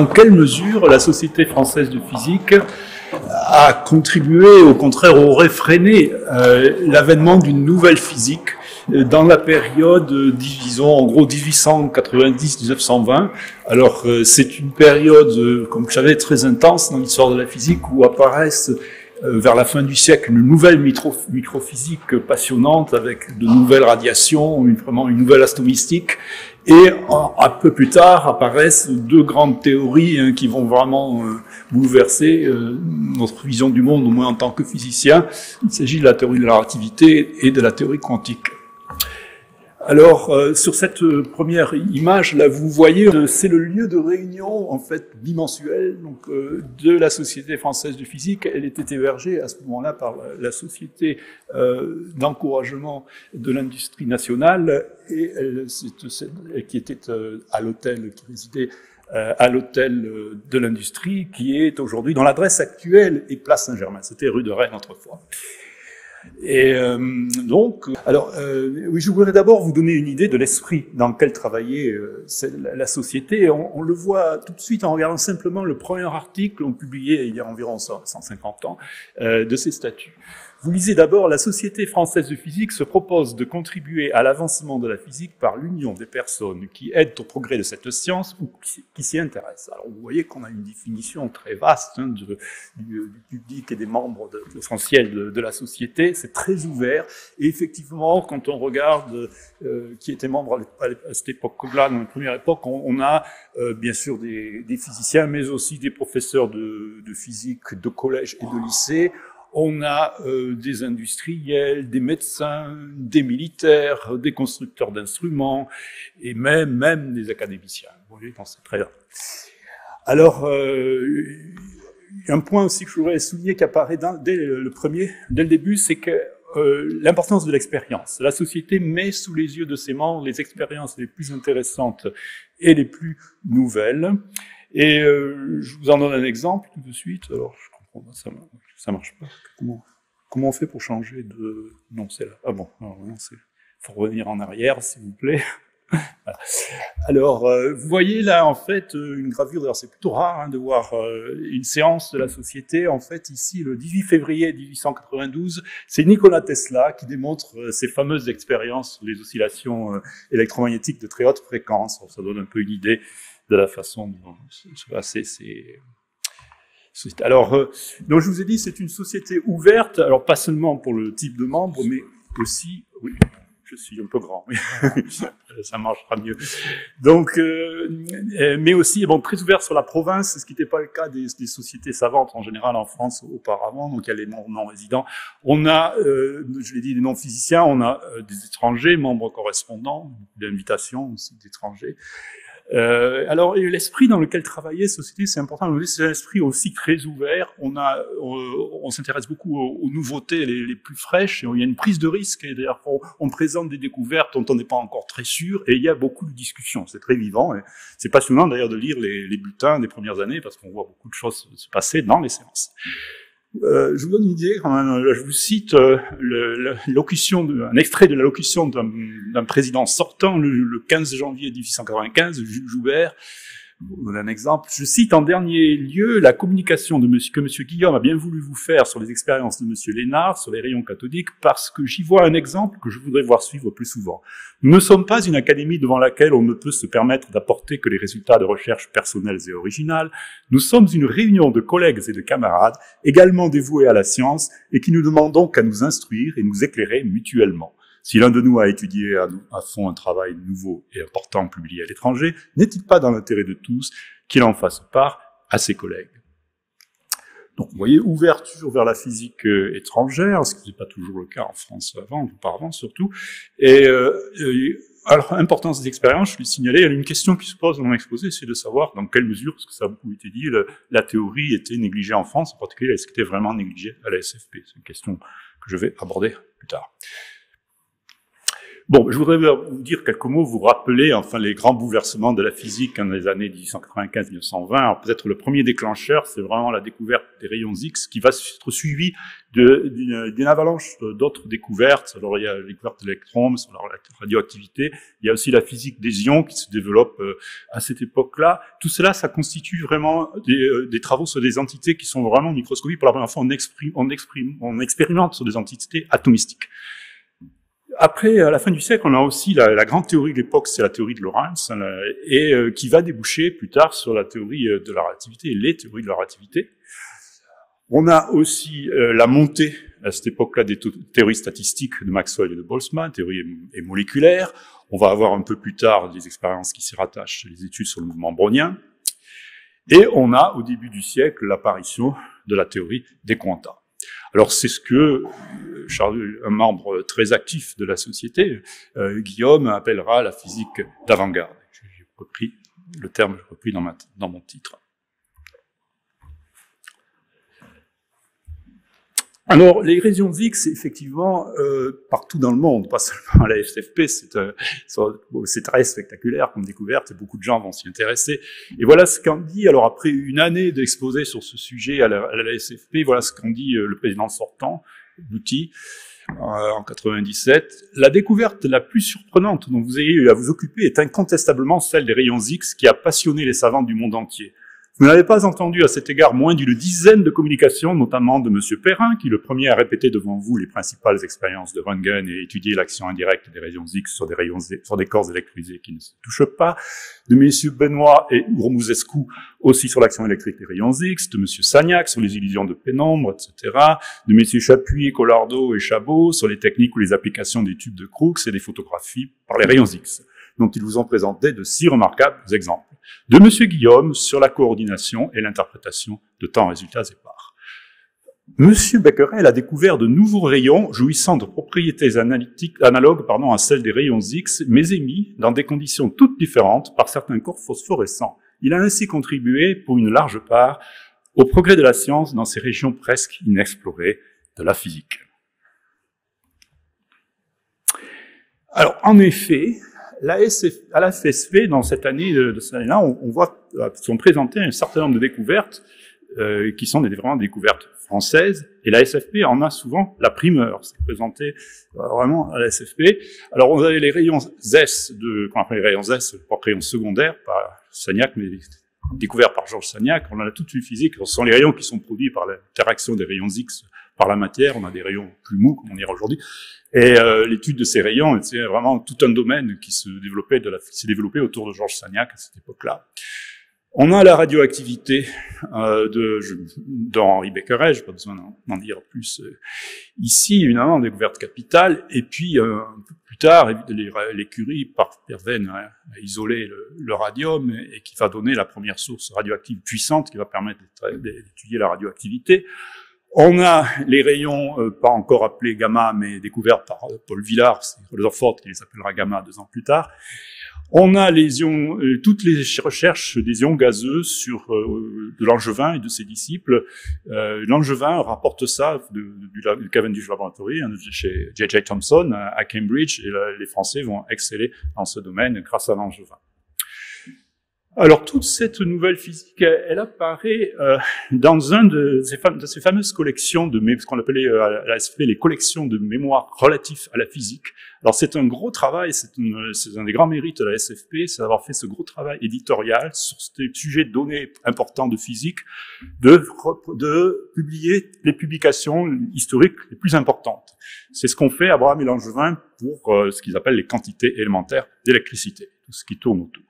dans quelle mesure la Société française de physique a contribué, au contraire, aurait freiné l'avènement d'une nouvelle physique dans la période, disons, en gros, 1890-1920. Alors, c'est une période, comme vous savez, très intense dans l'histoire de la physique, où apparaissent, vers la fin du siècle, une nouvelle microphysique passionnante, avec de nouvelles radiations, vraiment une nouvelle atomistique. Et un peu plus tard apparaissent deux grandes théories qui vont vraiment bouleverser notre vision du monde, au moins en tant que physicien. Il s'agit de la théorie de la relativité et de la théorie quantique. Alors, sur cette première image, là, vous voyez, c'est le lieu de réunion, en fait, bimensuel, donc, de la Société française de physique. Elle était hébergée à ce moment-là par la Société d'encouragement de l'industrie nationale, et elle qui était à l'hôtel, qui résidait à l'hôtel de l'industrie, qui est aujourd'hui dans l'adresse actuelle et place Saint-Germain. C'était rue de Rennes autrefois. Et donc, alors, oui, je voudrais d'abord vous donner une idée de l'esprit dans lequel travaillait la société. On le voit tout de suite en regardant simplement le premier article publié il y a environ 150 ans de ces statuts. Vous lisez d'abord « La Société française de physique se propose de contribuer à l'avancement de la physique par l'union des personnes qui aident au progrès de cette science ou qui s'y intéressent ». Alors vous voyez qu'on a une définition très vaste, hein, du public et des membres essentiels de la société. C'est très ouvert. Et effectivement, quand on regarde qui était membre à cette époque-là, dans la première époque, on a bien sûr des physiciens, mais aussi des professeurs de physique de collège et de lycée. On a des industriels, des médecins, des militaires, des constructeurs d'instruments et même des académiciens. Vous voyez, c'est très large. Alors, un point aussi que je voudrais souligner qui apparaît dès le début, c'est que l'importance de l'expérience. La société met sous les yeux de ses membres les expériences les plus intéressantes et les plus nouvelles. Et je vous en donne un exemple tout de suite. Alors, je comprends ça. Ça marche pas. Comment on fait pour changer de... Non, c'est là. Ah bon, il faut revenir en arrière, s'il vous plaît. Voilà. Alors, vous voyez là, en fait, une gravure. Alors, c'est plutôt rare, hein, de voir une séance de la société. En fait, ici, le 18 février 1892, c'est Nikola Tesla qui démontre ses fameuses expériences sur les oscillations électromagnétiques de très haute fréquence. Alors, ça donne un peu une idée de la façon dont c'est... Alors, donc je vous ai dit, c'est une société ouverte, alors pas seulement pour le type de membre, mais aussi... Oui, je suis un peu grand, mais ça marchera mieux. Donc, mais aussi, bon, très ouverte sur la province, ce qui n'était pas le cas des sociétés savantes en général en France auparavant, donc il y a les non-résidents. On a, je l'ai dit, des non-physiciens, on a des étrangers, membres correspondants, d'invitations aussi d'étrangers. Alors, l'esprit dans lequel travaillait société, c'est important. C'est un esprit aussi très ouvert. On s'intéresse beaucoup aux nouveautés les plus fraîches. Et il y a une prise de risque. Et d'ailleurs, on présente des découvertes dont on n'est pas encore très sûr. Et il y a beaucoup de discussions. C'est très vivant. C'est passionnant d'ailleurs de lire les bulletins des premières années parce qu'on voit beaucoup de choses se passer dans les séances. Je vous donne une idée quand même. Là, je vous cite un extrait de la locution d'un président sortant le 15 janvier 1895, Jules Joubert. Je vous donne un exemple. Je cite en dernier lieu la communication que Monsieur Guillaume a bien voulu vous faire sur les expériences de Monsieur Lénard sur les rayons cathodiques parce que j'y vois un exemple que je voudrais voir suivre plus souvent. Nous ne sommes pas une académie devant laquelle on ne peut se permettre d'apporter que les résultats de recherches personnelles et originales. Nous sommes une réunion de collègues et de camarades également dévoués à la science et qui nous demandons qu'à nous instruire et nous éclairer mutuellement. Si l'un de nous a étudié à fond un travail nouveau et important publié à l'étranger, n'est-il pas dans l'intérêt de tous qu'il en fasse part à ses collègues? Donc, vous voyez, ouverture vers la physique étrangère, ce qui n'était pas toujours le cas en France auparavant surtout. Et alors, importance des expériences, je l'ai signalé, une question qui se pose dans mon exposé, c'est de savoir dans quelle mesure, parce que ça a beaucoup été dit, la théorie était négligée en France, en particulier, est-ce qu'elle était vraiment négligée à la SFP? C'est une question que je vais aborder plus tard. Bon, je voudrais vous dire quelques mots, vous rappeler enfin les grands bouleversements de la physique dans les années 1895-1920. Alors peut-être le premier déclencheur, c'est vraiment la découverte des rayons X qui va être suivie d'une avalanche d'autres découvertes. Alors il y a la découverte de l'électron, mais sur la radioactivité, il y a aussi la physique des ions qui se développe à cette époque-là. Tout cela, ça constitue vraiment des travaux sur des entités qui sont vraiment microscopiques. Pour la première fois, on expérimente sur des entités atomistiques. Après, à la fin du siècle, on a aussi la grande théorie de l'époque, c'est la théorie de Lorentz, et qui va déboucher plus tard sur la théorie de la relativité, les théories de la relativité. On a aussi la montée, à cette époque-là, des théories statistiques de Maxwell et de Boltzmann, théories et moléculaires. On va avoir un peu plus tard des expériences qui s'y rattachent, les études sur le mouvement brownien. Et on a, au début du siècle, l'apparition de la théorie des quantas. Alors c'est ce que un membre très actif de la société, Guillaume, appellera la physique d'avant-garde. J'ai repris le terme, j'ai repris dans mon titre. Alors les rayons X, effectivement, partout dans le monde, pas seulement à la FFP, c'est très spectaculaire comme découverte, et beaucoup de gens vont s'y intéresser. Et voilà ce qu'en dit, alors après une année d'exposé sur ce sujet à la FFP, voilà ce qu'en dit le président sortant, Bouty, en 97. La découverte la plus surprenante dont vous ayez eu à vous occuper est incontestablement celle des rayons X qui a passionné les savants du monde entier. Vous n'avez pas entendu à cet égard moins d'une dizaine de communications, notamment de M. Perrin, qui le premier a répété devant vous les principales expériences de Röntgen et étudié l'action indirecte des rayons X sur des corps électrisés qui ne se touchent pas, de M. Benoit et Gromouzescu aussi sur l'action électrique des rayons X, de M. Sagnac sur les illusions de pénombre, etc., de M. Chapuis, Collardeau et Chabot sur les techniques ou les applications des tubes de Crookes et des photographies par les rayons X, dont ils vous ont présenté de si remarquables exemples. De M. Guillaume sur la coordination et l'interprétation de temps résultats épars. M. Becquerel a découvert de nouveaux rayons jouissant de propriétés analogues à celles des rayons X, mais émis dans des conditions toutes différentes par certains corps phosphorescents. Il a ainsi contribué, pour une large part, au progrès de la science dans ces régions presque inexplorées de la physique. Alors, en effet, à la FSP, dans cette année-là, on voit sont présentées un certain nombre de découvertes qui sont vraiment des découvertes françaises, et la SFP en a souvent la primeur. C'est présenté vraiment à la SFP. Alors on avait les rayons S, qu'on appelle les rayons S, les rayons secondaires, pas Sagnac, mais découverts par Georges Sagnac. On en a toute une physique. Ce sont les rayons qui sont produits par l'interaction des rayons X par la matière. On a des rayons plus mous, comme on dira aujourd'hui. Et l'étude de ces rayons, c'est vraiment tout un domaine qui s'est développé autour de Georges Sagnac à cette époque-là. On a la radioactivité d'Henri Becquerel, j'ai pas besoin d'en dire plus ici, évidemment, découverte capitale. Et puis, un peu plus tard, les Curie, par Perrin, a isolé le radium et qui va donner la première source radioactive puissante qui va permettre d'étudier la radioactivité. On a les rayons, pas encore appelés gamma, mais découverts par Paul Villard, c'est Rutherford qui les appellera gamma 2 ans plus tard. On a les ions, toutes les recherches des ions gazeux de Langevin et de ses disciples. Langevin rapporte ça du Cavendish Laboratory, chez J.J. Thomson à Cambridge, et les Français vont exceller dans ce domaine grâce à Langevin. Alors, toute cette nouvelle physique, elle apparaît dans un de ces fameuses collections ce qu'on appelait à la SFP les collections de mémoire relatifs à la physique. Alors, c'est un gros travail, c'est un des grands mérites de la SFP, c'est d'avoir fait ce gros travail éditorial sur ces sujets de données importants de physique, de publier les publications historiques les plus importantes. C'est ce qu'ont fait Abraham et Langevin pour ce qu'ils appellent les quantités élémentaires d'électricité, tout ce qui tourne autour.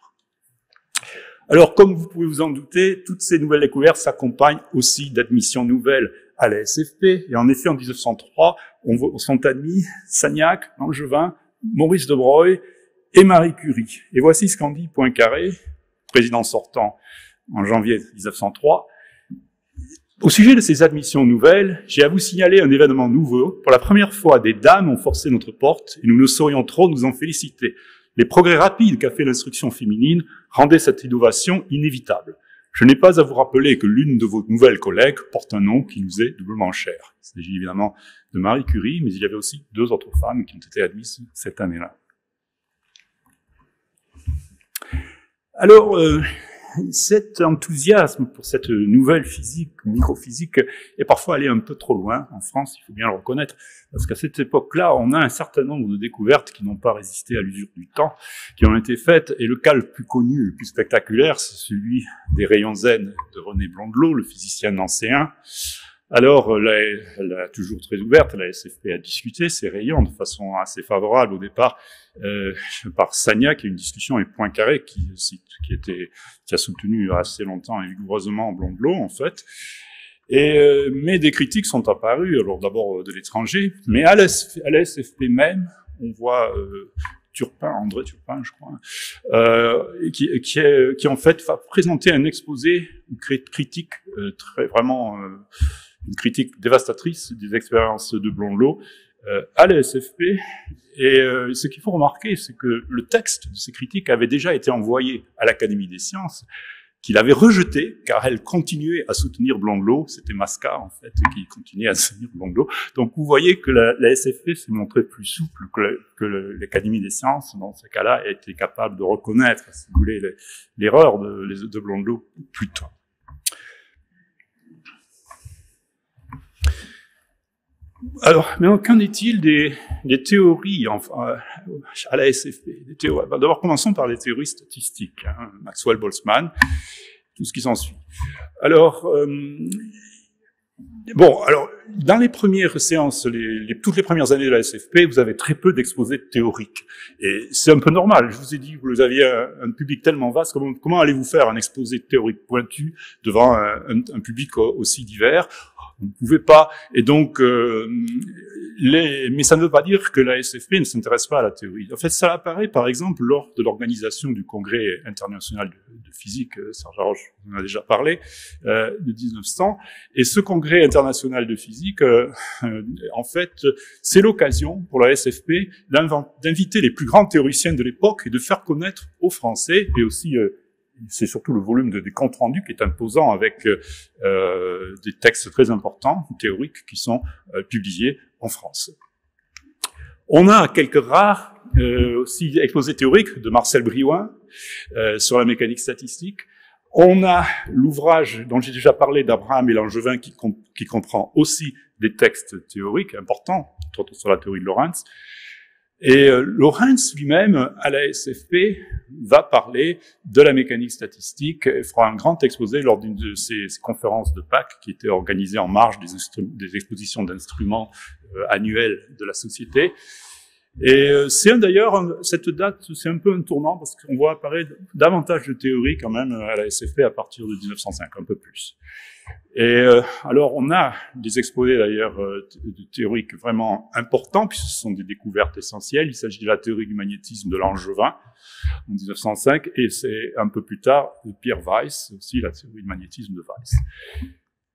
Alors, comme vous pouvez vous en douter, toutes ces nouvelles découvertes s'accompagnent aussi d'admissions nouvelles à la SFP. Et en effet, en 1903, on sont admis Sagnac, Langevin, Maurice de Broglie et Marie Curie. Et voici ce qu'en dit Poincaré, président sortant en janvier 1903. Au sujet de ces admissions nouvelles, j'ai à vous signaler un événement nouveau. Pour la première fois, des dames ont forcé notre porte et nous ne saurions trop nous en féliciter. Les progrès rapides qu'a fait l'instruction féminine rendaient cette innovation inévitable. Je n'ai pas à vous rappeler que l'une de vos nouvelles collègues porte un nom qui nous est doublement cher. Il s'agit évidemment de Marie Curie, mais il y avait aussi deux autres femmes qui ont été admises cette année-là. Alors, cet enthousiasme pour cette nouvelle physique, microphysique, est parfois allé un peu trop loin en France, il faut bien le reconnaître, parce qu'à cette époque-là, on a un certain nombre de découvertes qui n'ont pas résisté à l'usure du temps, qui ont été faites, et le cas le plus connu, le plus spectaculaire, c'est celui des rayons zen de René Blondelot, le physicien nancéen. Alors, elle a toujours très ouverte, la SFP a discuté ces rayons de façon assez favorable au départ par Sagnac, et une discussion avec Poincaré qui a soutenu assez longtemps et vigoureusement Blondelot en fait. Et mais des critiques sont apparues, alors d'abord de l'étranger, mais à la SFP même, on voit Turpin, André Turpin, je crois, qui en fait va présenter un exposé, une critique une critique dévastatrice des expériences de Blondelot à la SFP. Et ce qu'il faut remarquer, c'est que le texte de ces critiques avait déjà été envoyé à l'Académie des sciences, qu'il avait rejeté, car elle continuait à soutenir Blondelot. C'était Mascard, en fait, qui continuait à soutenir Blondelot. Donc, vous voyez que la SFP s'est montrée plus souple que l'Académie des sciences, dans ce cas-là, a été capable de reconnaître, si vous voulez, l'erreur de Blondelot plus tôt. Alors, mais qu'en est-il des théories à la SFP? D'abord, commençons par les théories statistiques, hein, Maxwell, Boltzmann, tout ce qui s'ensuit. Alors, dans les premières séances, toutes les premières années de la SFP, vous avez très peu d'exposés théoriques. Et c'est un peu normal. Je vous ai dit, vous aviez un public tellement vaste. Comment allez-vous faire un exposé théorique pointu devant un public aussi divers? Vous ne pouvez pas. Et donc, mais ça ne veut pas dire que la SFP ne s'intéresse pas à la théorie. En fait, ça apparaît, par exemple, lors de l'organisation du Congrès international de physique, Serge Haroche en a déjà parlé, de 1900. Et ce Congrès international de physique, en fait, c'est l'occasion pour la SFP d'inviter les plus grands théoriciens de l'époque et de faire connaître aux Français et aussi c'est surtout le volume des comptes rendus qui est imposant avec des textes très importants, théoriques, qui sont publiés en France. On a quelques rares aussi exposés théoriques de Marcel Brillouin sur la mécanique statistique. On a l'ouvrage dont j'ai déjà parlé d'Abraham et Langevin qui comprend aussi des textes théoriques importants, surtout sur la théorie de Lorentz. Et Lorentz lui-même, à la SFP, va parler de la mécanique statistique et fera un grand exposé lors d'une de ses conférences de Pâques qui était organisée en marge des expositions d'instruments annuelles de la société. Et c'est d'ailleurs, cette date, c'est un peu un tournant parce qu'on voit apparaître davantage de théories quand même à la SFP à partir de 1905, un peu plus. Et alors, on a des exposés d'ailleurs théoriques vraiment importants, puisque ce sont des découvertes essentielles. Il s'agit de la théorie du magnétisme de Langevin en 1905, et c'est un peu plus tard de Pierre Weiss, aussi la théorie du magnétisme de Weiss.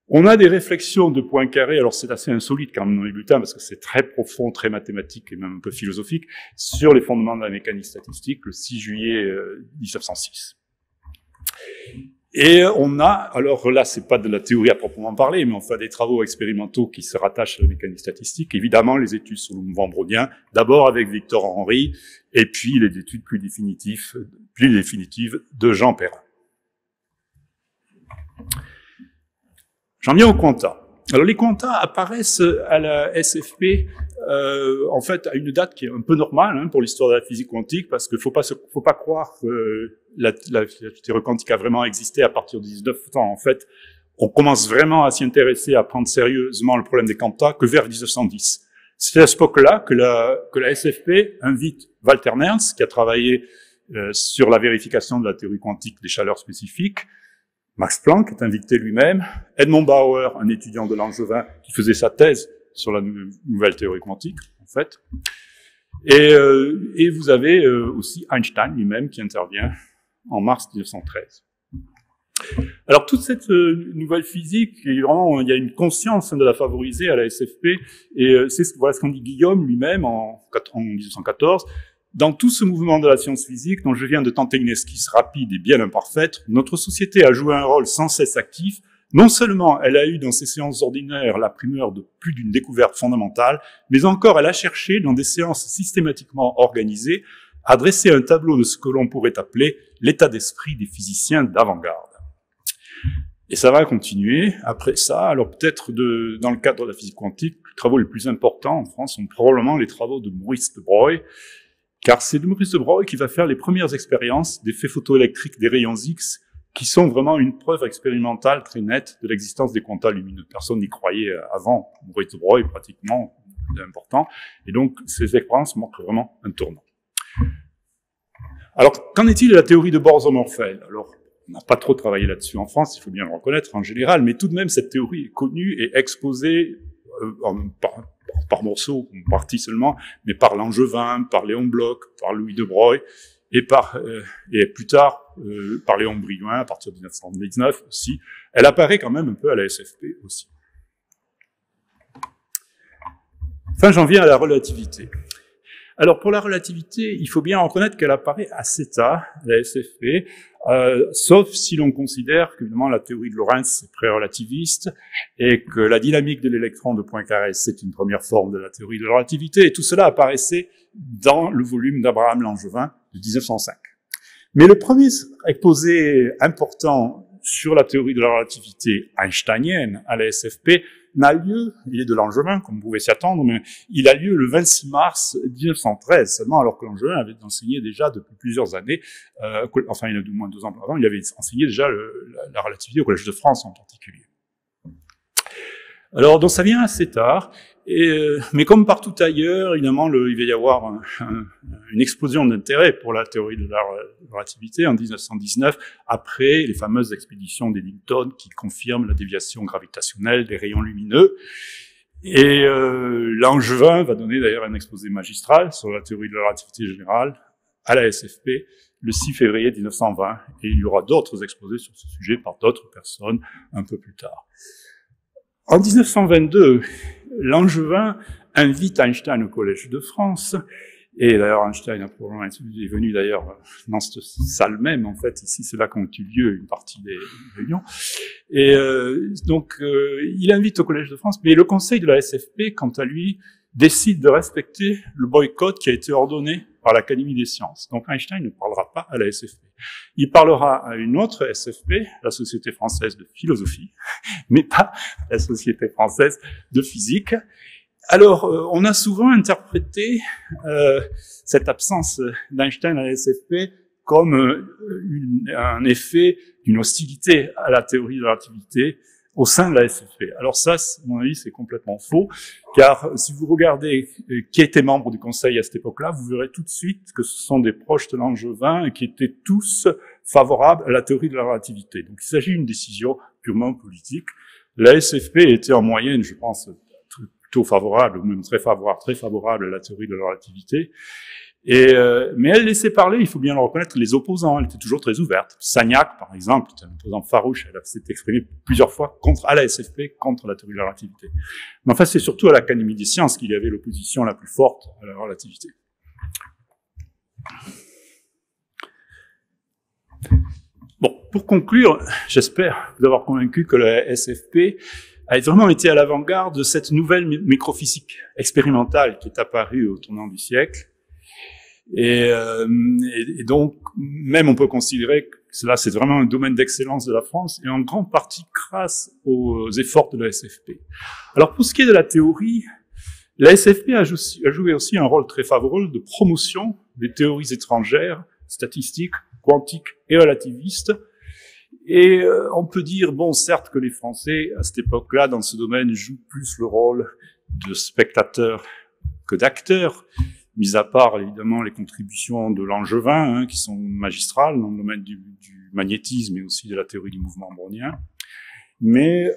On a des réflexions de Poincaré, alors c'est assez insolite quand même dans les bulletins, parce que c'est très profond, très mathématique et même un peu philosophique, sur les fondements de la mécanique statistique, le 6 juillet 1906. Et on a, alors là, c'est pas de la théorie à proprement parler, mais on fait des travaux expérimentaux qui se rattachent à la mécanique statistique. Évidemment, les études sur le mouvement brodien, d'abord avec Victor Henry, et puis les études plus définitives de Jean Perrin. J'en viens aux quanta. Alors les quanta apparaissent à la SFP en fait à une date qui est un peu normale hein, pour l'histoire de la physique quantique, parce qu'il faut pas croire que la théorie quantique a vraiment existé à partir de 1900. En fait, on commence vraiment à s'y intéresser, à prendre sérieusement le problème des quanta que vers 1910. C'est à ce époque-là que la SFP invite Walter Nernst, qui a travaillé sur la vérification de la théorie quantique des chaleurs spécifiques. Max Planck est invité lui-même, Edmond Bauer, un étudiant de Langevin, qui faisait sa thèse sur la nouvelle théorie quantique, en fait. Et vous avez aussi Einstein lui-même qui intervient en mars 1913. Alors toute cette nouvelle physique, vraiment, il y a une conscience de la favoriser à la SFP, et voilà ce qu'on dit Guillaume lui-même en 1914. Dans tout ce mouvement de la science physique, dont je viens de tenter une esquisse rapide et bien imparfaite, notre société a joué un rôle sans cesse actif. Non seulement elle a eu dans ses séances ordinaires la primeur de plus d'une découverte fondamentale, mais encore elle a cherché dans des séances systématiquement organisées a dressé un tableau de ce que l'on pourrait appeler l'état d'esprit des physiciens d'avant-garde. Et ça va continuer après ça. Alors peut-être dans le cadre de la physique quantique, les travaux les plus importants en France sont probablement les travaux de Maurice de Broglie, car c'est Maurice de Broglie qui va faire les premières expériences d'effets photoélectriques des rayons X, qui sont vraiment une preuve expérimentale très nette de l'existence des quantas lumineux. Personne n'y croyait avant Maurice de Broglie, pratiquement, c'est important. Et donc ces expériences marquent vraiment un tournant. Alors, qu'en est-il de la théorie de Bohr-Sommerfeld? Alors, on n'a pas trop travaillé là-dessus en France, il faut bien le reconnaître en général, mais tout de même, cette théorie est connue et exposée par morceaux, en partie seulement, mais par Langevin, par Léon Bloch, par Louis de Broglie, et plus tard par Léon Brillouin, à partir de 1919 aussi. Elle apparaît quand même un peu à la SFP aussi. Enfin, j'en viens à la relativité. Alors, pour la relativité, il faut bien reconnaître qu'elle apparaît à cet état, la SFP, sauf si l'on considère qu'évidemment la théorie de Lorentz est pré-relativiste et que la dynamique de l'électron de Poincaré, c'est une première forme de la théorie de la relativité, et tout cela apparaissait dans le volume d'Abraham Langevin de 1905. Mais le premier exposé important sur la théorie de la relativité einsteinienne à la SFP n'a lieu, il est de Langevin, comme vous pouvez s'y attendre, mais il a lieu le 26 mars 1913, seulement, alors que Langevin avait enseigné déjà depuis plusieurs années, enfin il y a au moins 2 ans avant, il avait enseigné déjà la relativité au Collège de France en particulier. Alors, donc ça vient assez tard, mais comme partout ailleurs, évidemment, il va y avoir une explosion d'intérêt pour la théorie de la relativité en 1919, après les fameuses expéditions d'Eddington qui confirment la déviation gravitationnelle des rayons lumineux. Et Langevin va donner d'ailleurs un exposé magistral sur la théorie de la relativité générale à la SFP le 6 février 1920, et il y aura d'autres exposés sur ce sujet par d'autres personnes un peu plus tard. En 1922, Langevin invite Einstein au Collège de France, et d'ailleurs Einstein est venu d'ailleurs dans cette salle même, en fait, ici c'est là qu'ont eu lieu une partie des réunions, et il invite au Collège de France, mais le conseil de la SFP, quant à lui, décide de respecter le boycott qui a été ordonné par l'Académie des sciences. Donc Einstein ne parlera pas à la SFP. Il parlera à une autre SFP, la Société française de philosophie, mais pas la Société française de physique. Alors, on a souvent interprété cette absence d'Einstein à la SFP comme un effet d'une hostilité à la théorie de la relativité au sein de la SFP. Alors ça, à mon avis, c'est complètement faux, car si vous regardez qui était membre du Conseil à cette époque-là, vous verrez tout de suite que ce sont des proches de Langevin qui étaient tous favorables à la théorie de la relativité. Donc il s'agit d'une décision purement politique. La SFP était en moyenne, je pense, plutôt favorable, ou même très favorable à la théorie de la relativité. Mais elle laissait parler, il faut bien le reconnaître, les opposants. Elle était toujours très ouverte. Sagnac, par exemple, était un opposant farouche. Elle s'est exprimée plusieurs fois à la SFP, contre la théorie de la relativité. Mais enfin, c'est surtout à l'Académie des sciences qu'il y avait l'opposition la plus forte à la relativité. Bon, pour conclure, j'espère vous avoir convaincu que la SFP a vraiment été à l'avant-garde de cette nouvelle microphysique expérimentale qui est apparue au tournant du siècle. Et donc, même on peut considérer que cela, c'est vraiment un domaine d'excellence de la France, et en grande partie grâce aux efforts de la SFP. Alors, pour ce qui est de la théorie, la SFP a joué aussi un rôle très favorable de promotion des théories étrangères, statistiques, quantiques et relativistes. Et on peut dire, bon, certes que les Français, à cette époque-là, dans ce domaine, jouent plus le rôle de spectateurs que d'acteurs, mis à part, évidemment, les contributions de Langevin, qui sont magistrales dans le domaine du magnétisme et aussi de la théorie du mouvement brownien. Mais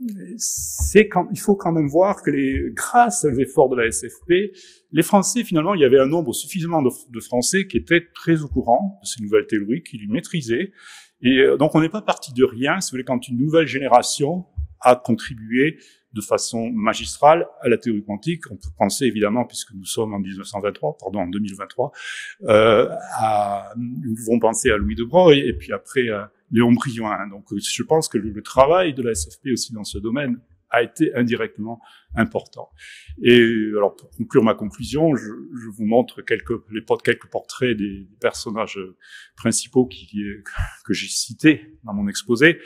il faut quand même voir que grâce aux efforts de la SFP, les Français, finalement, il y avait un nombre suffisamment de Français qui étaient très au courant de ces nouvelles théories, qui les maîtrisaient. Et donc, on n'est pas parti de rien, si vous voulez, quand une nouvelle génération a contribué de façon magistrale à la théorie quantique. On peut penser évidemment, puisque nous sommes en 2023, nous pouvons penser à Louis de Broglie et puis après à Léon Brillouin. Donc je pense que le travail de la SFP aussi dans ce domaine a été indirectement important. Et alors, pour conclure ma conclusion, je vous montre quelques portraits des personnages principaux que j'ai cités dans mon exposé.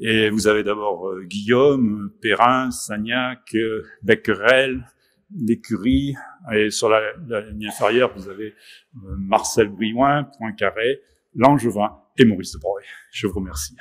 Et vous avez d'abord Guillaume, Perrin, Sagnac, Becquerel, Curie, et sur la ligne inférieure, vous avez Marcel Brillouin, Poincaré, Langevin et Maurice de Broglie. Je vous remercie.